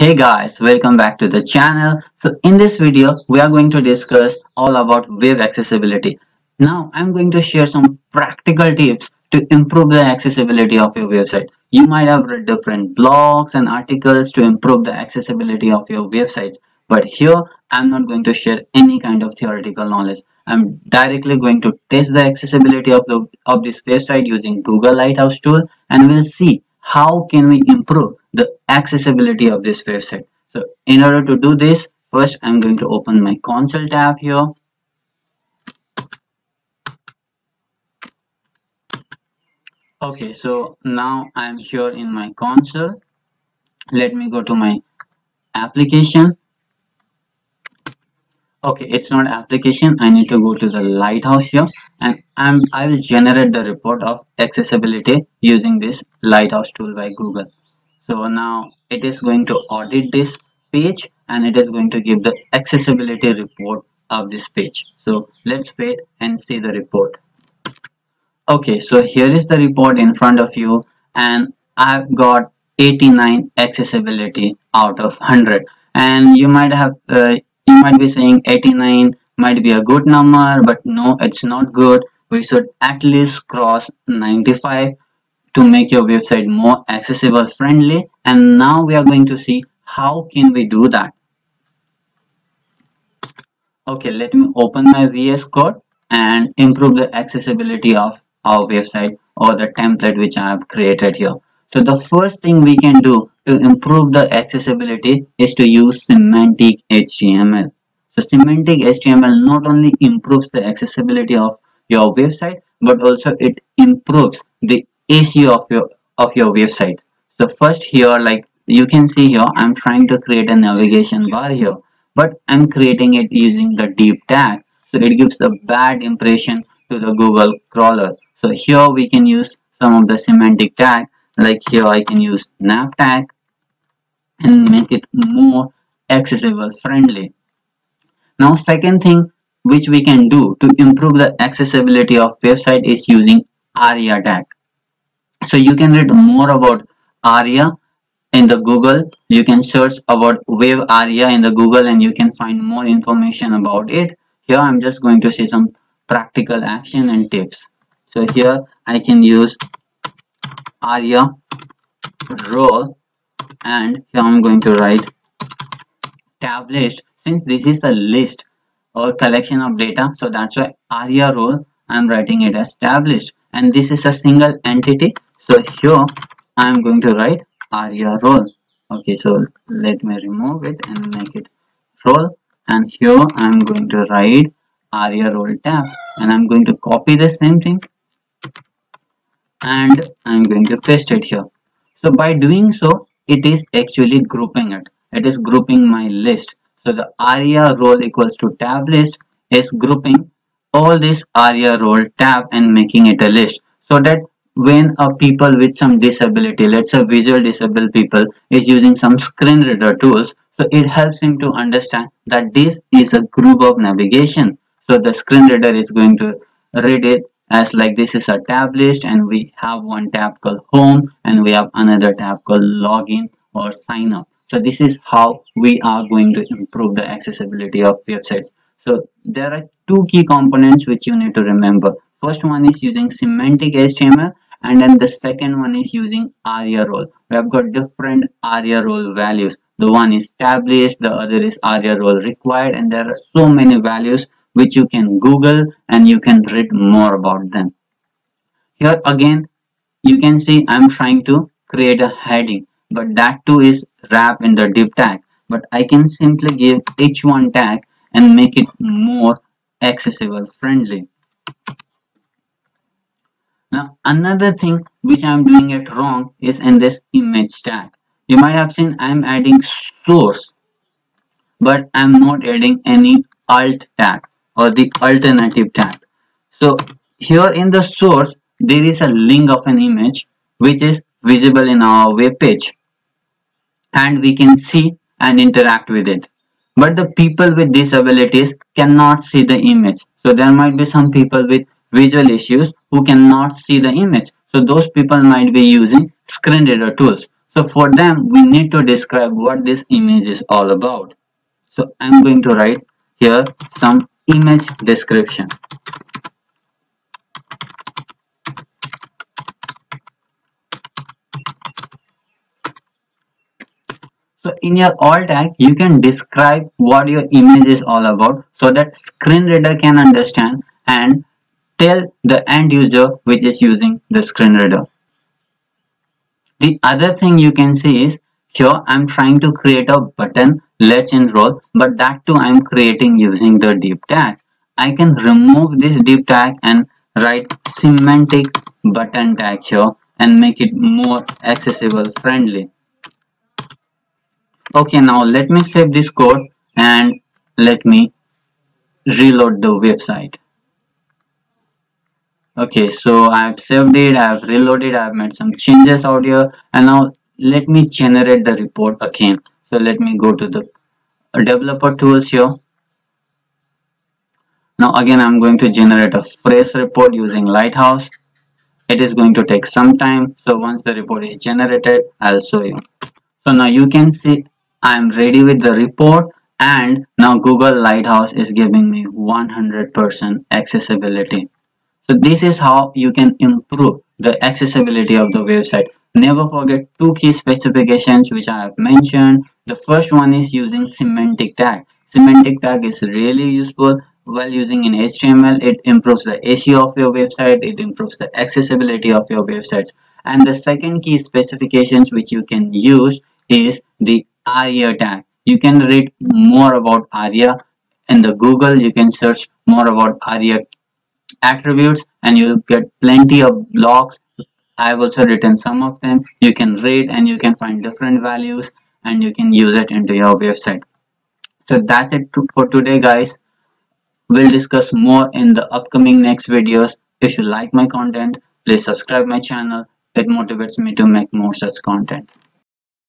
Hey guys, welcome back to the channel. So in this video we are going to discuss all about web accessibility. Now I'm going to share some practical tips to improve the accessibility of your website. You might have read different blogs and articles to improve the accessibility of your websites, but here I'm not going to share any kind of theoretical knowledge. I'm directly going to test the accessibility of this website using Google Lighthouse tool, and we'll see how can we improve the accessibility of this website. So in order to do this, first I'm going to open my console tab here. Okay, so now I'm here in my console. Let me go to my application. Okay, it's not application. I need to go to the Lighthouse here, and I will generate the report of accessibility using this Lighthouse tool by Google. So now it is going to audit this page and it is going to give the accessibility report of this page. So let's wait and see the report. Okay, so here is the report in front of you, and I've got 89 accessibility out of 100. And you might be saying 89 might be a good number, but no, it's not good. We should at least cross 95. To make your website more accessible friendly. And now we are going to see how can we do that. Okay, let me open my VS Code and improve the accessibility of our website or the template which I have created here. So the first thing we can do to improve the accessibility is to use semantic HTML. So semantic HTML not only improves the accessibility of your website, but also it improves the SEO of your website. So first here, like you can see here, I'm trying to create a navigation bar here, but I'm creating it using the deep tag, so it gives a bad impression to the Google crawler. So here we can use some of the semantic tag, like here I can use nav tag and make it more accessible friendly. Now second thing which we can do to improve the accessibility of website is using ARIA tag. So you can read more about ARIA in the Google. You can search about web ARIA in the Google and you can find more information about it. Here I'm just going to see some practical action and tips. So here I can use ARIA role, and here I'm going to write tab list. Since this is a list or collection of data, so that's why ARIA role I'm writing it as tab list, and this is a single entity. So here I am going to write ARIA role. Okay, so let me remove it and make it role. And here I am going to write ARIA role tab, and I am going to copy the same thing and I am going to paste it here. So by doing so, it is actually grouping it. It is grouping my list. So the ARIA role equals to tab list is grouping all this ARIA role tab and making it a list, so that when a people with some disability, let's say visual disabled people, is using some screen reader tools, so it helps him to understand that this is a group of navigation. So the screen reader is going to read it as like this is a tab list, and we have one tab called home and we have another tab called login or sign up. So this is how we are going to improve the accessibility of websites. So there are two key components which you need to remember. First one is using semantic HTML, and then the second one is using ARIA role. We have got different ARIA role values. The one is tab list, the other is ARIA role required, and there are so many values which you can Google and you can read more about them. Here again, you can see I'm trying to create a heading, but that too is wrapped in the div tag. But I can simply give h1 tag and make it more accessible friendly. Now another thing which I'm doing it wrong is in this image tag. You might have seen I'm adding source, but I'm not adding any alt tag or the alternative tag. So here in the source there is a link of an image which is visible in our web page and we can see and interact with it. But the people with disabilities cannot see the image. So there might be some people with visual issues who cannot see the image. So those people might be using screen reader tools. So for them, we need to describe what this image is all about. So I'm going to write here some image description. So in your alt tag, you can describe what your image is all about so that screen reader can understand and tell the end user which is using the screen reader. The other thing you can see is here I'm trying to create a button, let's enroll, but that too I'm creating using the div tag. I can remove this div tag and write semantic button tag here and make it more accessible friendly. Okay, now let me save this code and let me reload the website. Okay, so I've saved it, I've reloaded, I've made some changes out here, and now let me generate the report again. So let me go to the developer tools here. Now again, I'm going to generate a fresh report using Lighthouse. It is going to take some time. So once the report is generated, I'll show you. So now you can see I'm ready with the report, and now Google Lighthouse is giving me 100% accessibility. So this is how you can improve the accessibility of the website. Never forget two key specifications which I have mentioned. The first one is using semantic tag. Semantic tag is really useful while using in HTML. It improves the SEO of your website. It improves the accessibility of your websites. And the second key specifications which you can use is the ARIA tag. You can read more about ARIA in the Google. You can search more about ARIA attributes and you'll get plenty of blogs. I've also written some of them. You can read and you can find different values and you can use it into your website. So that's it for today, guys. We'll discuss more in the upcoming next videos. If you like my content, please subscribe my channel. It motivates me to make more such content.